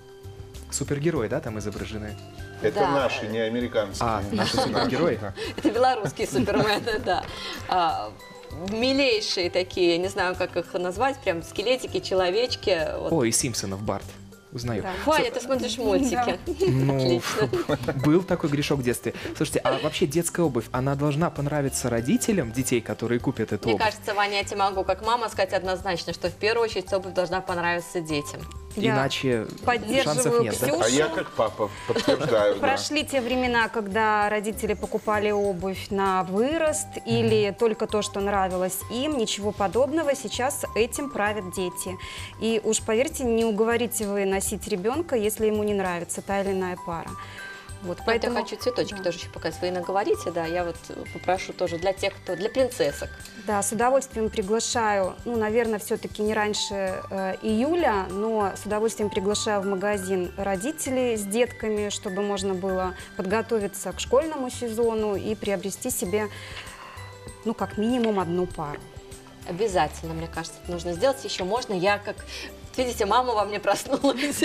Супергерои, да, там изображены? Это да. Наши, не американские. А, наши супергерои? Это белорусские супермены, да. Милейшие такие, не знаю, как их назвать, прям скелетики, человечки. Ой, и Симпсонов Барт. Узнаю. Да. Ваня, ты смотришь мультики. Ну, был такой грешок в детстве. Слушайте, а вообще детская обувь, она должна понравиться родителям детей, которые купят эту обувь? Мне кажется, Ваня, я тебе могу как мама сказать однозначно, что в первую очередь обувь должна понравиться детям. Иначе шансов нет. Да? А я как папа подтверждаю. Прошли те времена, когда родители покупали обувь на вырост или только то, что нравилось им, ничего подобного. Сейчас этим правят дети. И уж поверьте, не уговорите вы носить ребенка, если ему не нравится та или иная пара. Вот, поэтому... Я хочу цветочки, да, тоже еще показать. Вы наговорите, да, я вот попрошу тоже для тех, кто... Для принцессок. Да, с удовольствием приглашаю, ну, наверное, все-таки не раньше июля, но с удовольствием приглашаю в магазин родителей с детками, чтобы можно было подготовиться к школьному сезону и приобрести себе, ну, как минимум одну пару. Обязательно, мне кажется, это нужно сделать. Еще можно, я как... Видите, мама во мне проснулась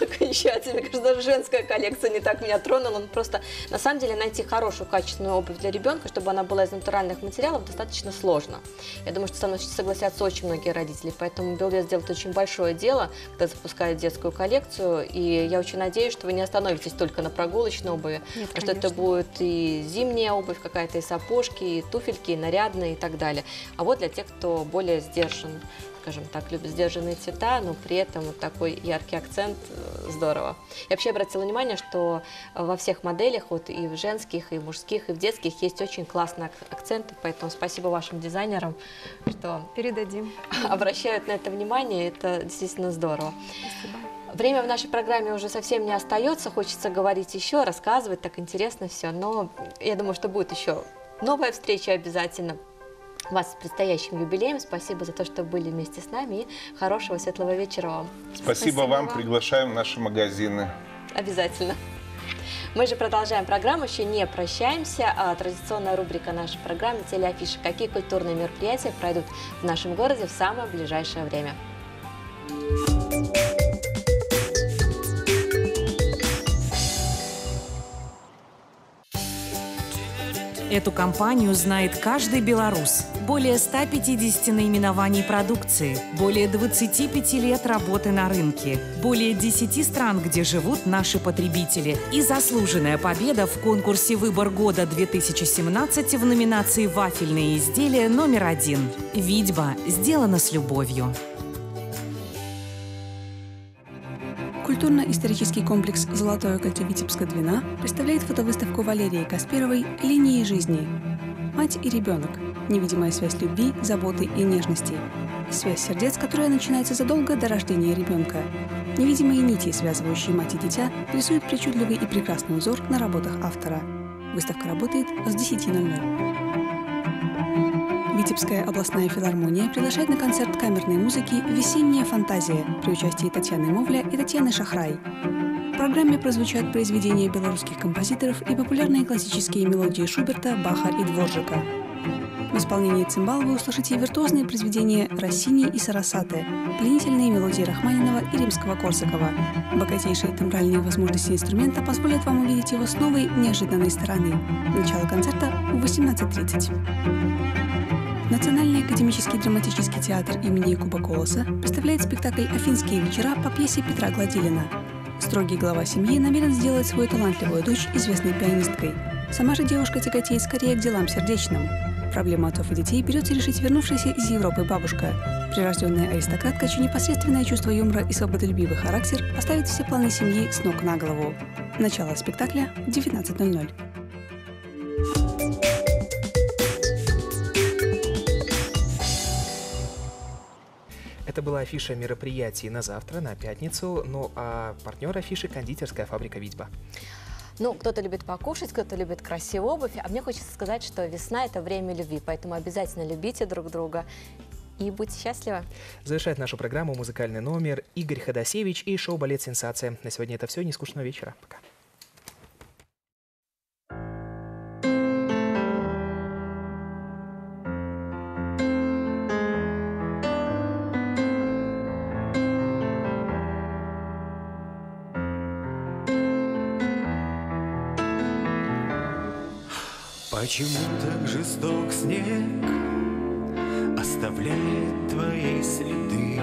окончательно. Кажется, даже женская коллекция не так меня тронула. Но просто, на самом деле, найти хорошую, качественную обувь для ребенка, чтобы она была из натуральных материалов, достаточно сложно. Я думаю, что со мной согласятся очень многие родители. Поэтому Белвест делает очень большое дело, когда запускает детскую коллекцию. И я очень надеюсь, что вы не остановитесь только на прогулочной обуви. Нет, а что это будет и зимняя обувь какая-то, и сапожки, и туфельки, и нарядные, и так далее. А вот для тех, кто более сдержан, скажем так, любит сдержанные цвета, но при этом вот такой яркий акцент, здорово. Я вообще обратила внимание, что во всех моделях, вот и в женских, и в мужских, и в детских, есть очень классные акценты, поэтому спасибо вашим дизайнерам, что передадим, обращают на это внимание, это действительно здорово. Спасибо. Время в нашей программе уже совсем не остается, хочется говорить еще, рассказывать, так интересно все, но я думаю, что будет еще новая встреча обязательно. Вас с предстоящим юбилеем. Спасибо за то, что были вместе с нами. И хорошего светлого вечера вам. Спасибо вам. Приглашаем в наши магазины. Обязательно. Мы же продолжаем программу, еще не прощаемся. Традиционная рубрика нашей программы – телеафиши. Какие культурные мероприятия пройдут в нашем городе в самое ближайшее время? Эту компанию знает каждый белорус. Более 150 наименований продукции, более 25 лет работы на рынке, более 10 стран, где живут наши потребители. И заслуженная победа в конкурсе «Выбор года 2017» в номинации «Вафельные изделия №1». Витьба сделана с любовью. Культурно-исторический комплекс «Золотое кольцо Витебская двина» представляет фотовыставку Валерии Касперовой «Линии жизни». Мать и ребенок. Невидимая связь любви, заботы и нежности. Связь сердец, которая начинается задолго до рождения ребенка. Невидимые нити, связывающие мать и дитя, рисуют причудливый и прекрасный узор на работах автора. Выставка работает с 10:00. Витебская областная филармония приглашает на концерт камерной музыки «Весенняя фантазия» при участии Татьяны Мовля и Татьяны Шахрай. В программе прозвучат произведения белорусских композиторов и популярные классические мелодии Шуберта, Баха и Дворжака. В исполнении цимбал вы услышите виртуозные произведения Россини и Сарасаты, пленительные мелодии Рахманинова и Римского-Корсакова. Богатейшие тембральные возможности инструмента позволят вам увидеть его с новой, неожиданной стороны. Начало концерта в 18:30. Национальный академический драматический театр имени Якуба Колоса представляет спектакль «Афинские вечера» по пьесе Петра Гладилина. Строгий глава семьи намерен сделать свою талантливую дочь известной пианисткой. Сама же девушка тяготеет скорее к делам сердечным. Проблему отцов и детей берется решить вернувшаяся из Европы бабушка. Прирожденная аристократка, чье непосредственное чувство юмора и свободолюбивый характер поставит все планы семьи с ног на голову. Начало спектакля в 19:00. Это была афиша мероприятий на завтра, на пятницу, ну а партнер афиши — кондитерская фабрика «Витьба». Ну, кто-то любит покушать, кто-то любит красивую обувь, а мне хочется сказать, что весна – это время любви, поэтому обязательно любите друг друга и будьте счастливы. Завершает нашу программу музыкальный номер Игорь Ходосевич и шоу «Балет. Сенсация». На сегодня это все. Нескучного вечера. Пока. Почему так жесток снег, оставляет твои следы?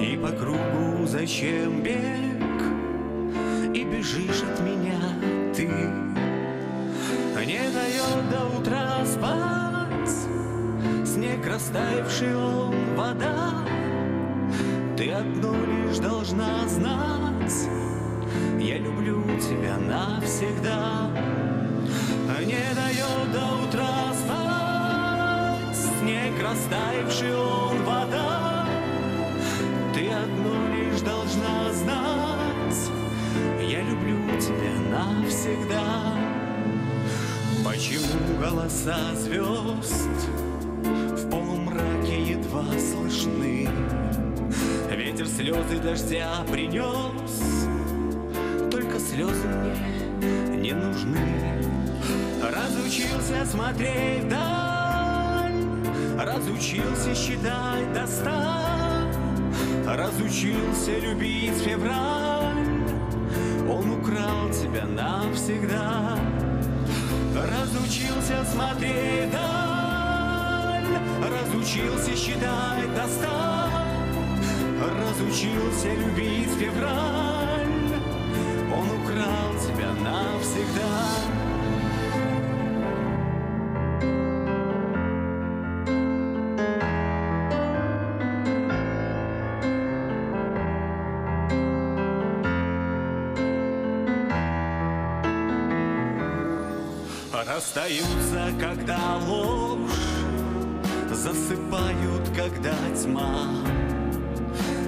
И по кругу зачем бег, и бежишь от меня ты? Не дает до утра спать снег, растаявший он вода. Ты одно лишь должна знать, я люблю тебя навсегда. Не дает до утра спать снег, растаявший он вода. Ты одно лишь должна знать, я люблю тебя навсегда. Почему голоса звезд в полумраке едва слышны? Ветер слезы дождя принес, только слезы мне не нужны. Разучился смотреть вдаль, разучился считать до 100, разучился любить февраль, он украл тебя навсегда. Разучился смотреть вдаль, разучился считать до 100, разучился любить февраль, он украл тебя навсегда. Расстаются, когда ложь, засыпают, когда тьма,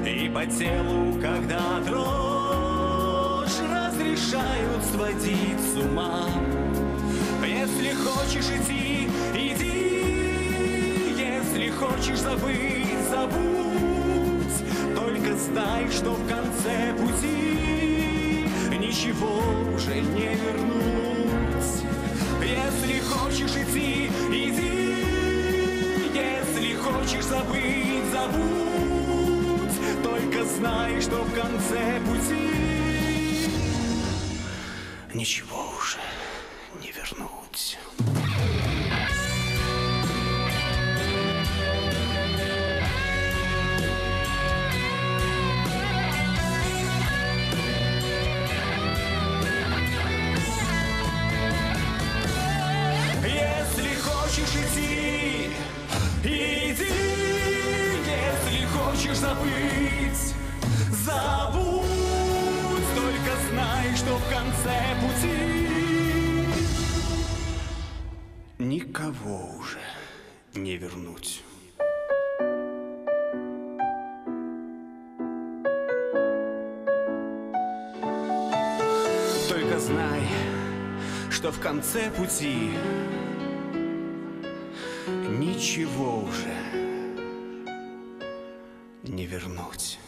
и по телу, когда дрожь, разрешают сводить с ума. Если хочешь идти, иди, если хочешь забыть, забудь, только знай, что в конце пути ничего уже не вернуть. Если хочешь идти, иди, если хочешь забыть, забудь, только знай, что в конце пути ничего уже не вернуть. Забыть, забудь, только знай, что в конце пути никого уже не вернуть. Только знай, что в конце пути ничего уже не вернуть.